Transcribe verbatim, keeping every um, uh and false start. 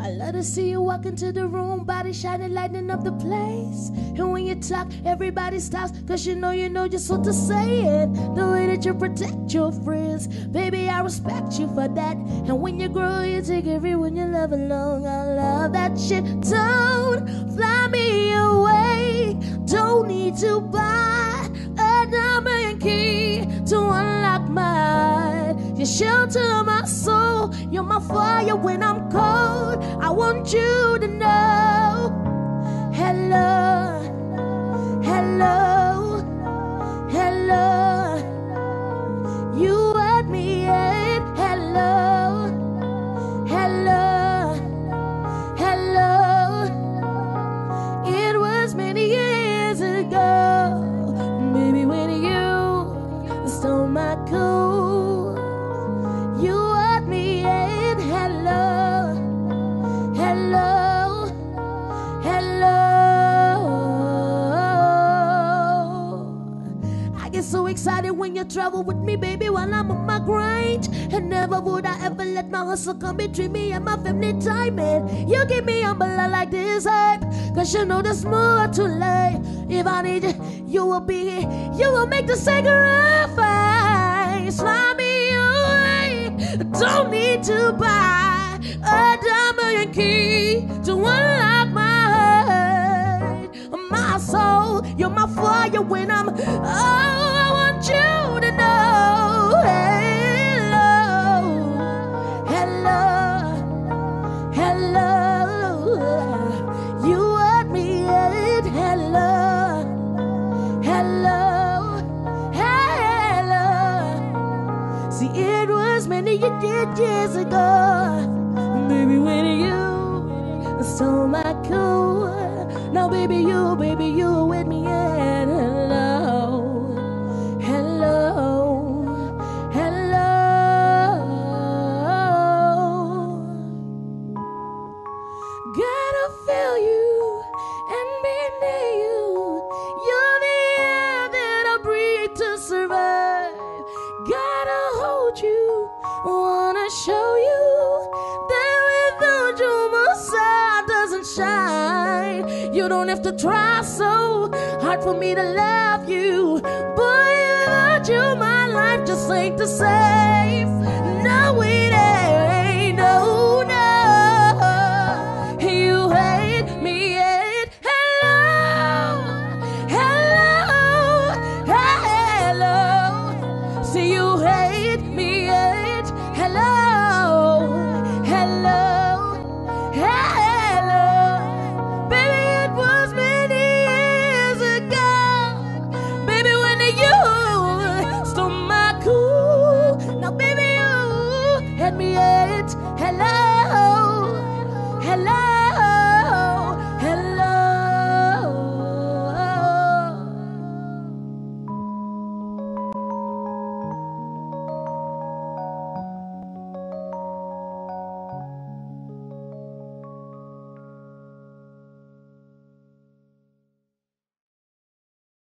I love to see you walk into the room, body shining, lighting up the place. And when you talk, everybody stops, cause you know you know just what to say it. The way that you protect your friends, baby, I respect you for that. And when you grow, you take everyone you love along. I love that shit. Don't fly me away. Don't need to buy a diamond key to unlock my mind. You shelter my soul. You're my fire when I'm cold. I want you to know. Hello, hello, hello. You at me at hello, hello, hello. It was many years ago, maybe when you stole my cool. So excited when you travel with me, baby, while I'm on my grind. And never would I ever let my hustle come between me and my family time. And you give me umbrella like this hype, cause you know there's more to life. If I need you, you will be here. You will make the sacrifice. Fly me away. Don't need to buy a diamond key to unlock my heart, my soul. You're my fire when I'm oh. You to know, hello, hello, hello, you at me at hello, hello, hello. See, it was many years ago, baby, when you stole my cool. Now, baby, you, baby, you with me at hello. Hello, hello. Gotta feel you and be near you. You're the air that I breathe to survive. Gotta hold you, wanna show you that without you my side doesn't shine. You don't have to try so hard for me to love you. But you, my life just ain't the same. No, it ain't.